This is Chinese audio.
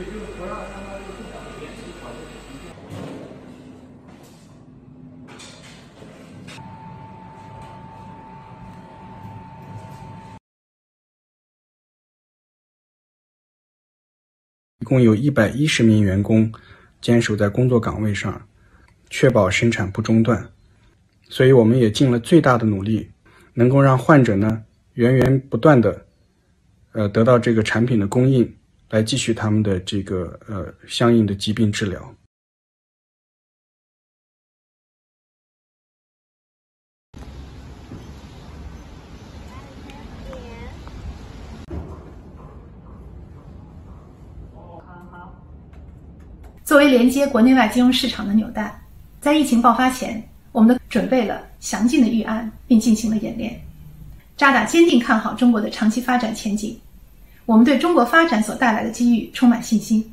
所以就是不让让它这个共享的联系条件提升。一共有110名员工坚守在工作岗位上，确保生产不中断。所以我们也尽了最大的努力，能够让患者呢源源不断的得到这个产品的供应，来继续他们的这个相应的疾病治疗。作为连接国内外金融市场的纽带，在疫情爆发前，我们准备了详尽的预案，并进行了演练。渣打坚定看好中国的长期发展前景，我们对中国发展所带来的机遇充满信心。